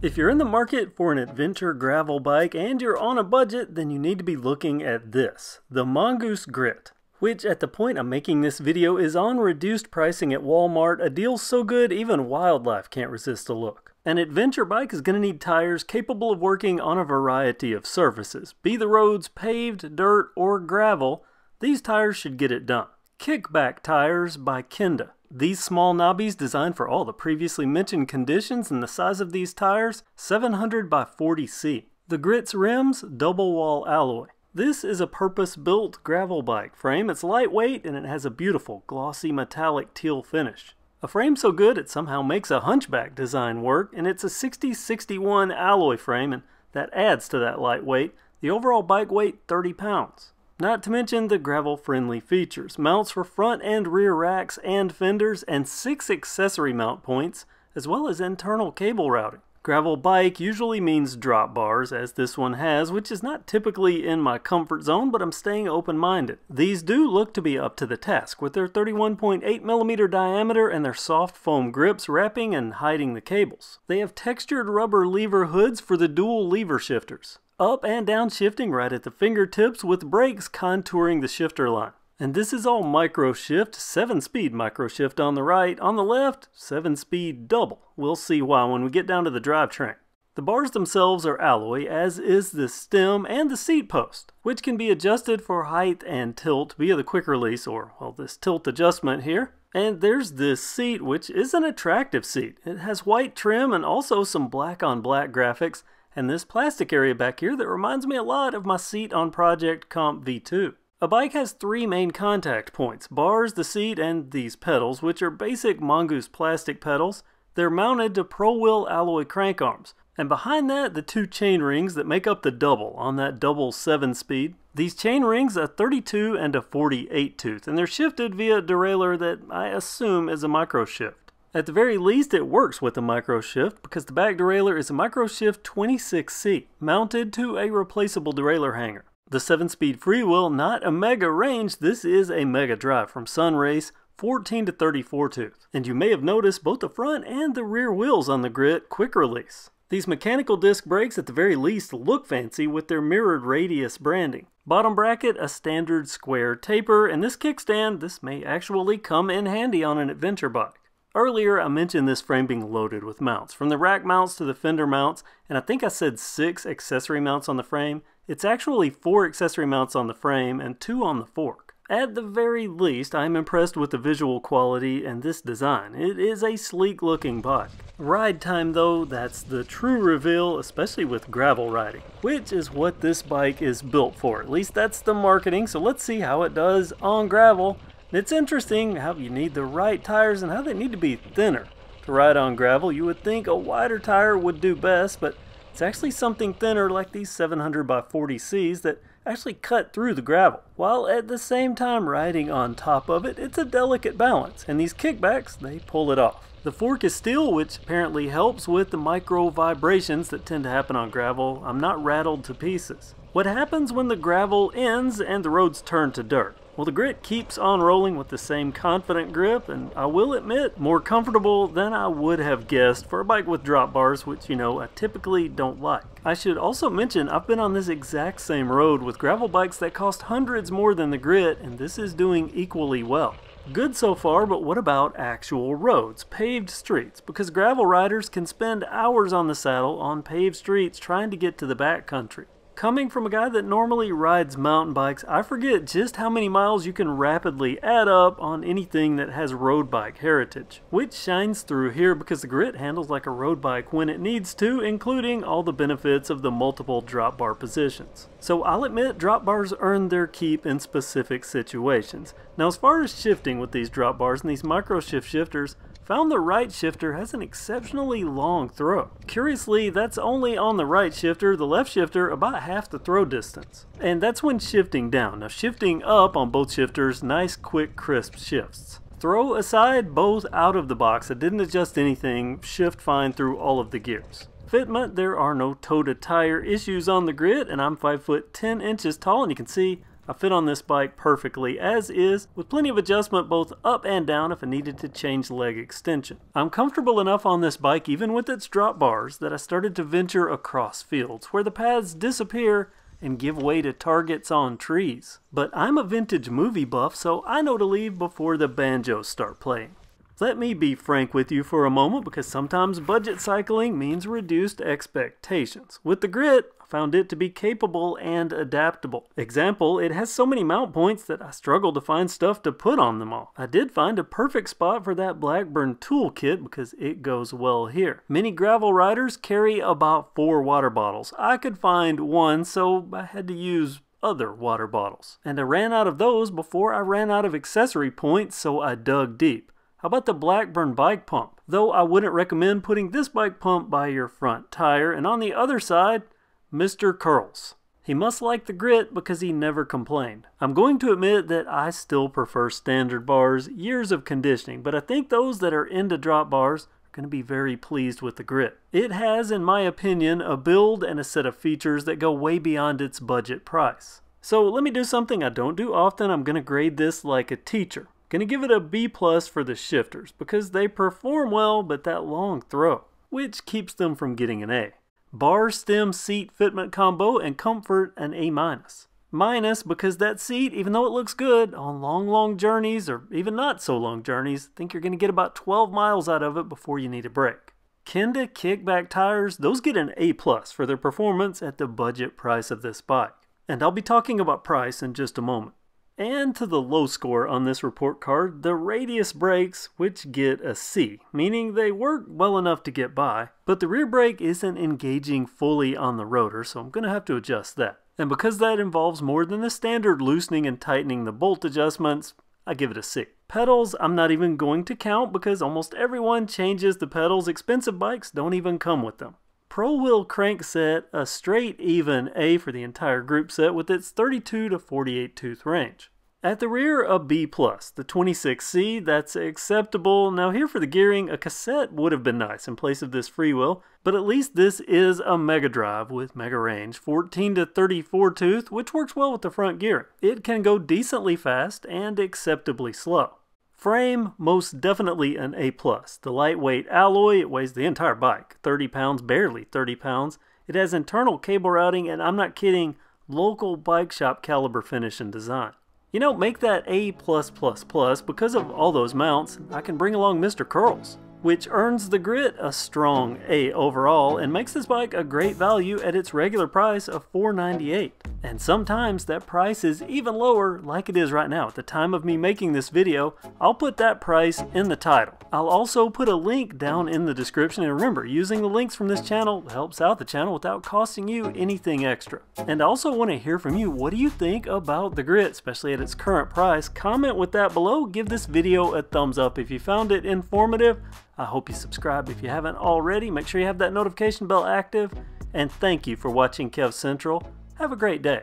If you're in the market for an adventure gravel bike and you're on a budget, then you need to be looking at this, the Mongoose Grit, which at the point of making this video is on reduced pricing at Walmart, a deal so good even wildlife can't resist a look. An adventure bike is going to need tires capable of working on a variety of surfaces, be the roads paved, dirt, or gravel, these tires should get it done. Kickback tires by Kenda. These small knobbies designed for all the previously mentioned conditions, and the size of these tires, 700 by 40C. The Grit's rims, double wall alloy. This is a purpose-built gravel bike frame. It's lightweight and it has a beautiful glossy metallic teal finish. A frame so good it somehow makes a hunchback design work, and it's a 60/61 alloy frame, and that adds to that lightweight. The overall bike weight, 30 pounds. Not to mention the gravel-friendly features, mounts for front and rear racks and fenders, and 6 accessory mount points, as well as internal cable routing. Gravel bike usually means drop bars, as this one has, which is not typically in my comfort zone, but I'm staying open-minded. These do look to be up to the task, with their 31.8mm diameter and their soft foam grips wrapping and hiding the cables. They have textured rubber lever hoods for the dual lever shifters. Up and down shifting right at the fingertips with brakes contouring the shifter line. And this is all MicroShift, 7-speed MicroShift on the right, on the left, 7-speed double. We'll see why when we get down to the drivetrain. The bars themselves are alloy, as is the stem and the seat post, which can be adjusted for height and tilt via the quick release, or, well, this tilt adjustment here. And there's this seat, which is an attractive seat. It has white trim and also some black on black graphics, and this plastic area back here that reminds me a lot of my seat on Project Comp V2. A bike has 3 main contact points, bars, the seat, and these pedals, which are basic Mongoose plastic pedals. They're mounted to ProWheel alloy crank arms. And behind that, the 2 chain rings that make up the double on that double 7-speed. These chain rings are 32 and a 48 tooth, and they're shifted via a derailleur that I assume is a MicroShift. At the very least, it works with a MicroShift because the back derailleur is a MicroShift 26C, mounted to a replaceable derailleur hanger. The 7-speed freewheel, not a mega range, this is a mega drive from Sunrace, 14 to 34 tooth. And you may have noticed both the front and the rear wheels on the Grit quick release. These mechanical disc brakes at the very least look fancy with their mirrored radius branding. Bottom bracket, a standard square taper, and this kickstand, this may actually come in handy on an adventure bike. Earlier, I mentioned this frame being loaded with mounts, from the rack mounts to the fender mounts, and I think I said 6 accessory mounts on the frame. It's actually 4 accessory mounts on the frame and 2 on the fork. At the very least, I'm impressed with the visual quality and this design. It is a sleek looking bike. Ride time though, that's the true reveal, especially with gravel riding, which is what this bike is built for. At least that's the marketing, so let's see how it does on gravel. It's interesting how you need the right tires and how they need to be thinner. To ride on gravel, you would think a wider tire would do best, but it's actually something thinner like these 700 by 40Cs that actually cut through the gravel, while at the same time riding on top of it. It's a delicate balance, and these kickbacks, they pull it off. The fork is steel, which apparently helps with the micro vibrations that tend to happen on gravel. I'm not rattled to pieces. What happens when the gravel ends and the roads turn to dirt? Well, the Grit keeps on rolling with the same confident grip, and I will admit, more comfortable than I would have guessed for a bike with drop bars, which, you know, I typically don't like. I should also mention I've been on this exact same road with gravel bikes that cost hundreds more than the Grit, and this is doing equally well. Good so far, but what about actual roads, paved streets? Because gravel riders can spend hours on the saddle on paved streets trying to get to the backcountry. Coming from a guy that normally rides mountain bikes, I forget just how many miles you can rapidly add up on anything that has road bike heritage, which shines through here because the Grit handles like a road bike when it needs to, including all the benefits of the multiple drop bar positions. So I'll admit, drop bars earn their keep in specific situations. Now, as far as shifting with these drop bars and these MicroShift shifters, found the right shifter has an exceptionally long throw. Curiously, that's only on the right shifter, the left shifter about half the throw distance. And that's when shifting down. Now shifting up on both shifters, nice quick crisp shifts. Throw aside, both out of the box. I didn't adjust anything, shift fine through all of the gears. Fitment, there are no toe to tire issues on the Grit, and I'm 5 foot 10 inches tall, and you can see I fit on this bike perfectly as is, with plenty of adjustment both up and down if I needed to change leg extension. I'm comfortable enough on this bike, even with its drop bars, that I started to venture across fields where the paths disappear and give way to targets on trees. But I'm a vintage movie buff, so I know to leave before the banjos start playing. Let me be frank with you for a moment, because sometimes budget cycling means reduced expectations. With the Grit, I found it to be capable and adaptable. Example, it has so many mount points that I struggled to find stuff to put on them all. I did find a perfect spot for that Blackburn toolkit because it goes well here. Many gravel riders carry about 4 water bottles. I could find 1, so I had to use other water bottles. And I ran out of those before I ran out of accessory points, so I dug deep. How about the Blackburn bike pump? Though I wouldn't recommend putting this bike pump by your front tire. And on the other side, Mr. Curls. He must like the Grit because he never complained. I'm going to admit that I still prefer standard bars, years of conditioning, but I think those that are into drop bars are going to be very pleased with the Grit. It has, in my opinion, a build and a set of features that go way beyond its budget price. So let me do something I don't do often. I'm going to grade this like a teacher. Gonna give it a B+ for the shifters because they perform well, but that long throw, which keeps them from getting an A. Bar, stem, seat, fitment combo, and comfort an A-. Minus because that seat, even though it looks good, on long journeys or even not so long journeys, I think you're gonna get about 12 miles out of it before you need a break. Kenda kickback tires, those get an A+ for their performance at the budget price of this bike. And I'll be talking about price in just a moment. And to the low score on this report card, the radius brakes, which get a C, meaning they work well enough to get by, but the rear brake isn't engaging fully on the rotor, so I'm going to have to adjust that. And because that involves more than the standard loosening and tightening the bolt adjustments, I give it a C. Pedals, I'm not even going to count because almost everyone changes the pedals. Expensive bikes don't even come with them. Pro wheel crankset, a straight even A for the entire group set with its 32 to 48 tooth range. At the rear, a B+. The 26C, that's acceptable. Now here for the gearing, a cassette would have been nice in place of this freewheel, but at least this is a mega drive with mega range, 14 to 34 tooth, which works well with the front gearing. It can go decently fast and acceptably slow. Frame, most definitely an A+. The lightweight alloy, it weighs the entire bike, 30 pounds, barely 30 pounds. It has internal cable routing, and I'm not kidding, local bike shop caliber finish and design. You know, make that A+++, because of all those mounts, I can bring along Mr. Curls, which earns the Grit a strong A overall and makes this bike a great value at its regular price of $498. And sometimes that price is even lower, like it is right now. At the time of me making this video, I'll put that price in the title. I'll also put a link down in the description, and remember, using the links from this channel helps out the channel without costing you anything extra. And I also want to hear from you. What do you think about the Grit, especially at its current price? Comment with that below. Give this video a thumbs up if you found it informative. I hope you subscribe if you haven't already. Make sure you have that notification bell active. And thank you for watching Kev Central. Have a great day.